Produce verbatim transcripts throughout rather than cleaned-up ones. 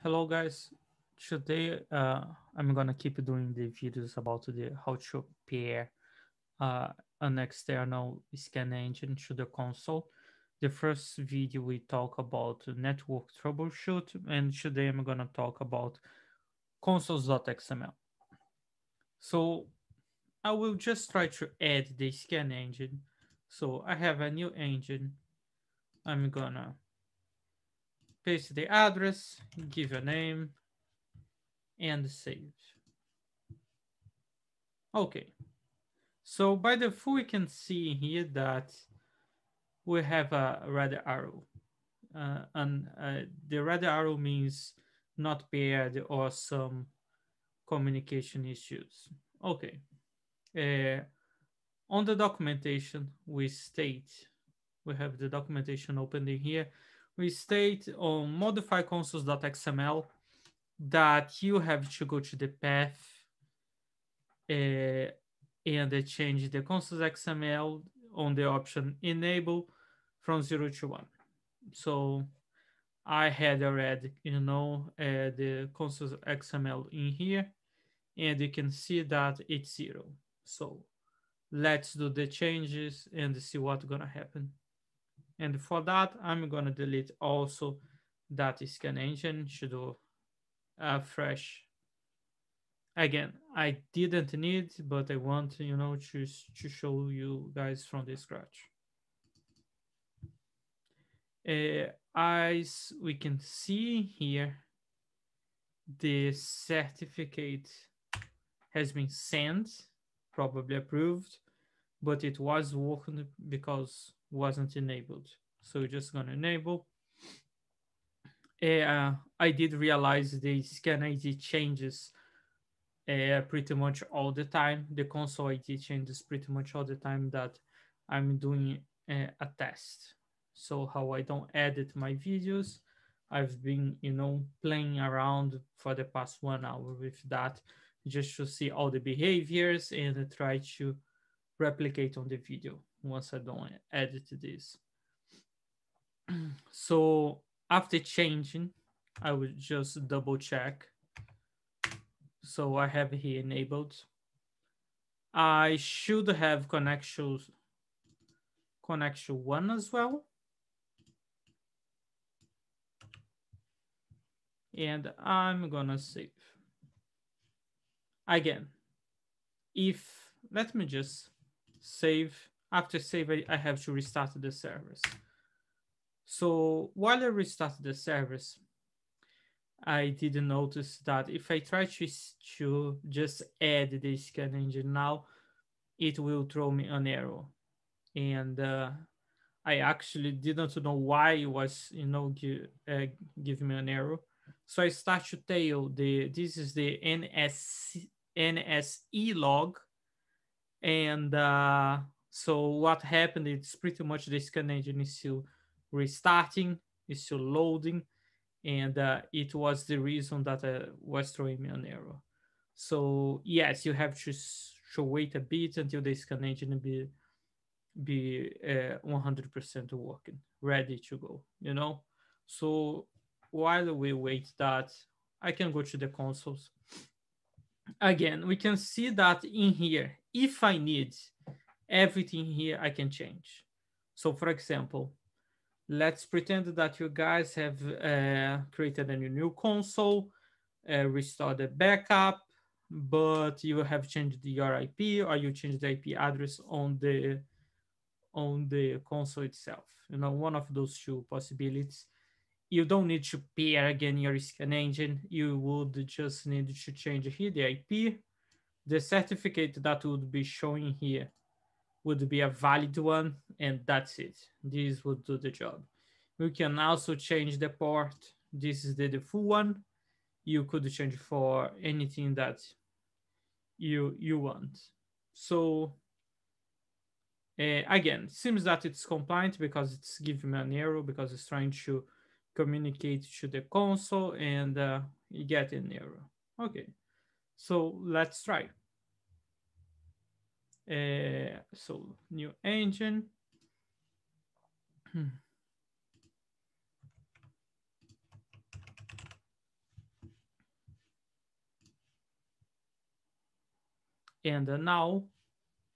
Hello guys, today uh, I'm gonna keep doing the videos about the how to pair uh, an external scan engine to the console. The first video we talk about network troubleshoot, and today I'm gonna talk about consoles dot X M L. So I will just try to add the scan engine. So I have a new engine. I'm gonna paste the address, give a name, and save. Okay. So by default, we can see here that we have a red arrow. Uh, and uh, the red arrow means not paired or some communication issues. Okay. Uh, on the documentation, we state, we have the documentation open in here. We state on modify consoles dot X M L that you have to go to the path uh, and change the consoles dot X M L on the option enable from zero to one. So I had already, you know, uh, the consoles dot X M L in here, and you can see that it's zero. So let's do the changes and see what's gonna happen. And for that, I'm gonna delete also that scan engine to do a fresh. Again, I didn't need, but I want, you know, to, to show you guys from the scratch. Uh, as we can see here, the certificate has been sent, probably approved, but it was working because wasn't enabled. So we're just gonna enable. Uh, I did realize the scan I D changes uh, pretty much all the time. The console I D changes pretty much all the time that I'm doing uh, a test. So how I don't edit my videos, I've been, you know, playing around for the past one hour with that, just to see all the behaviors and try to replicate on the video once I don't edit this. So after changing, I will just double check. So I have here enabled. I should have connection, connection one as well. And I'm gonna save. Again, if, let me just save. After save, I have to restart the service. So while I restart the service, I didn't notice that if I try to, to just add the scan engine now, it will throw me an error. And uh, I actually didn't know why it was, you know, give, uh, give me an error. So I start to tail the, this is the N S E log. And uh, so what happened, it's pretty much the scan engine is still restarting, is still loading, and uh, it was the reason that uh, was throwing me an error. So yes, you have to, to wait a bit until the scan engine be be one hundred percent uh, working, ready to go, you know? So while we wait that, I can go to the consoles. Again, we can see that in here, if I need everything here, I can change. So for example, let's pretend that you guys have uh, created a new console, uh, restore the backup, but you have changed your I P or you changed the I P address on the, on the console itself. You know, one of those two possibilities. You don't need to pair again your scan engine. You would just need to change here the I P. The certificate that would be showing here would be a valid one, and that's it. This would do the job. We can also change the port. This is the default one. You could change for anything that you, you want. So uh, again, seems that it's compliant because it's giving me an error because it's trying to communicate to the console and uh, you get an error. Okay, so let's try. Uh, so new engine. And now,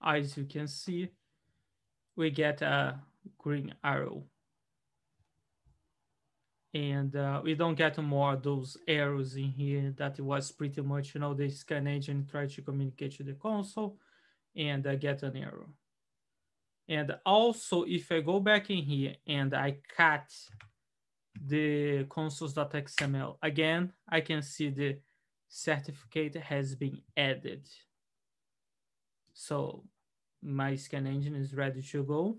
as you can see, we get a green arrow. And uh, we don't get more of those arrows in here. That was pretty much, you know, the scan engine tried to communicate to the console and uh, get an error. And also, if I go back in here and I cut the consoles.xml, again, I can see the certificate has been added. So my scan engine is ready to go.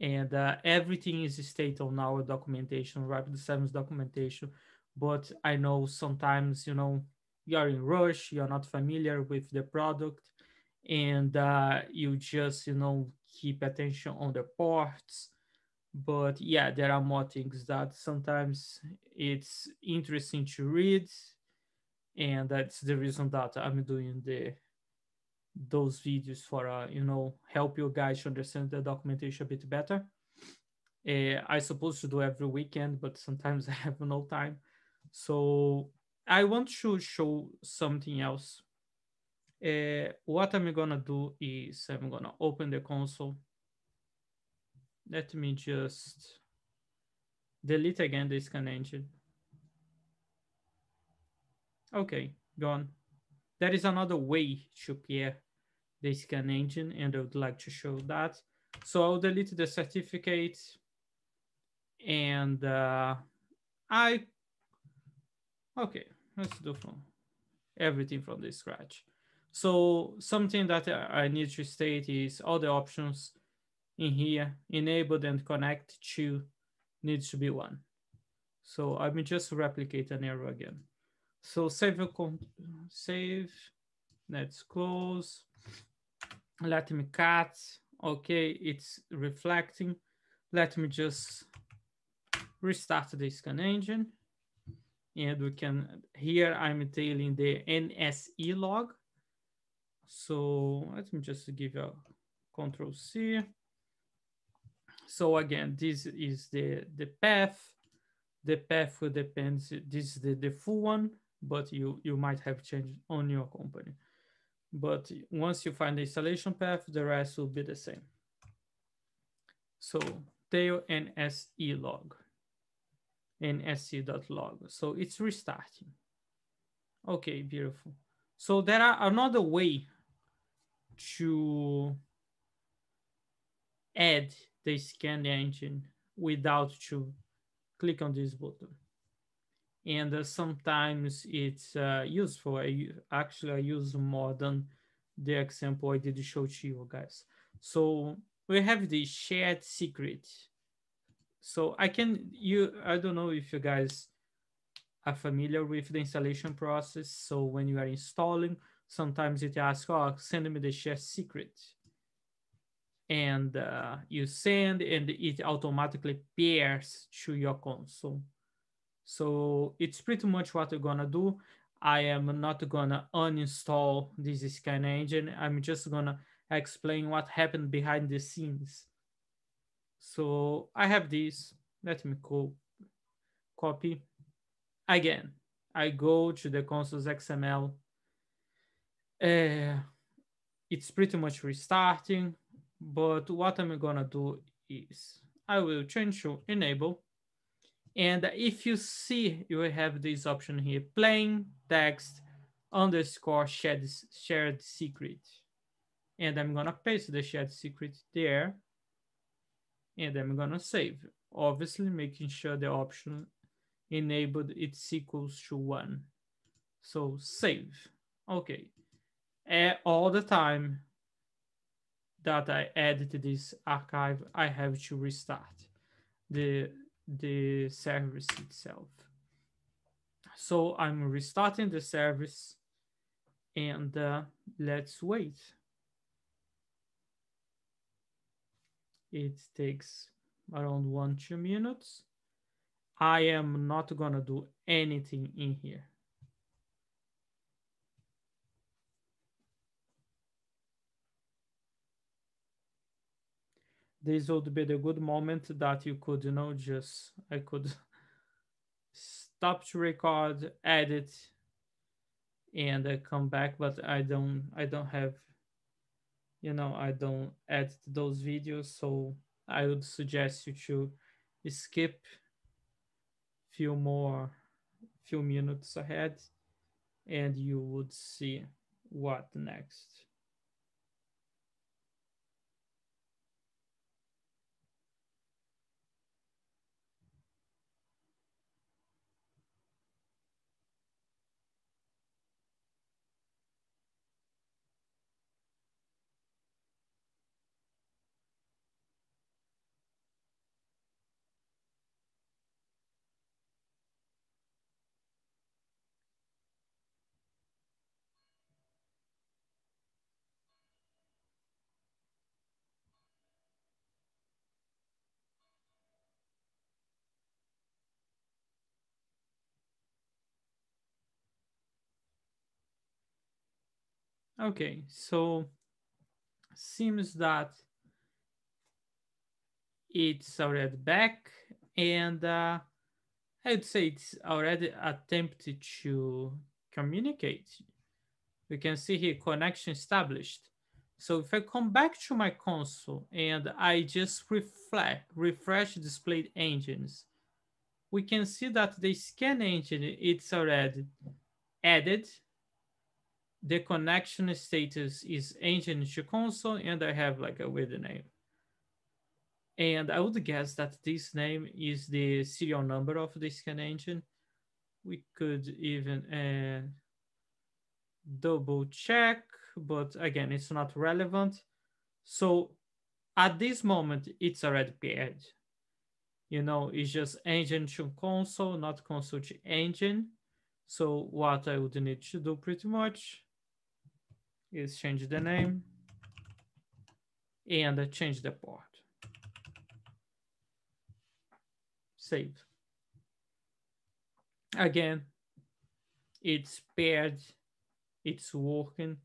And uh, everything is stated on our documentation, Rapid seven's documentation. But I know sometimes, you know, you're in rush, you're not familiar with the product, and uh, you just, you know, keep attention on the ports. But yeah, there are more things that sometimes it's interesting to read. And that's the reason that I'm doing the those videos for, uh, you know, help you guys to understand the documentation a bit better. Uh, I supposed to do every weekend, but sometimes I have no time. So I want to show something else. Uh, what I'm gonna do is I'm gonna open the console. Let me just delete again the scan engine. Okay, gone. There is another way to pair the scan engine, and I would like to show that. So I'll delete the certificate, and uh, I, okay, let's do from everything from the scratch. So something that I need to state is all the options in here, enabled and connect to, needs to be one. So I will just replicate an error again. So save, save, let's close, let me cut, okay, it's reflecting. Let me just restart the scan engine, and we can, here I'm tailing the N S E log. So let me just give a control C. So again, this is the, the path, the path will depend, this is the, the full one, but you, you might have changed on your company. But once you find the installation path, the rest will be the same. So tail N S E log, N S E dot log. So it's restarting. Okay, beautiful. So there are another way to add the scan engine without to click on this button. And uh, sometimes it's uh, useful. I actually I use more than the example I did show to you guys. So we have the shared secret. So I can, you, I don't know if you guys are familiar with the installation process. So when you are installing, sometimes it asks, oh, send me the shared secret. And uh, you send, and it automatically pairs to your console. So it's pretty much what we're gonna do. I am not gonna uninstall this scan engine. I'm just gonna explain what happened behind the scenes. So I have this, let me co copy. Again, I go to the consoles dot X M L. Uh, it's pretty much restarting, but what I'm gonna do is I will change to enable. And if you see, you will have this option here, plain text underscore shared, shared secret. And I'm gonna paste the shared secret there. And I'm gonna save, obviously making sure the option enabled it's equals to one. So save, okay. And all the time that I add to this archive, I have to restart the the service itself. So I'm restarting the service, and uh, let's wait. It takes around one, two minutes. I am not gonna do anything in here. This would be the good moment that you could, you know, just, I could stop to record, edit, and I come back, but I don't, I don't have, you know, I don't edit those videos. So I would suggest you to skip few more, few minutes ahead, and you would see what next. Okay, so seems that it's already back, and uh, I'd say it's already attempted to communicate. We can see here connection established. So if I come back to my console and I just reflect, refresh displayed engines, we can see that the scan engine, it's already added. The connection status is engine to console, and I have like a weird name. And I would guess that this name is the serial number of the scan engine. We could even uh, double check, but again, it's not relevant. So at this moment, it's already paired. You know, it's just engine to console, not console to engine. So what I would need to do pretty much is change the name and change the port. Save. Again, it's paired, it's working,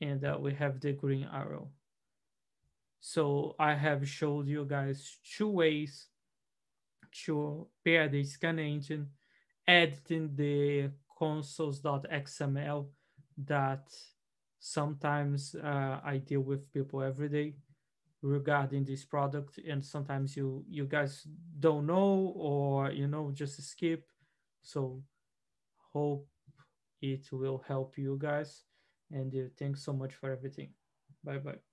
and uh, we have the green arrow. So I have showed you guys two ways to pair the scan engine, editing the consoles dot X M L that sometimes uh, I deal with people every day regarding this product, and sometimes you you guys don't know, or you know, just skip. So hope it will help you guys, and uh, thanks so much for everything. Bye bye.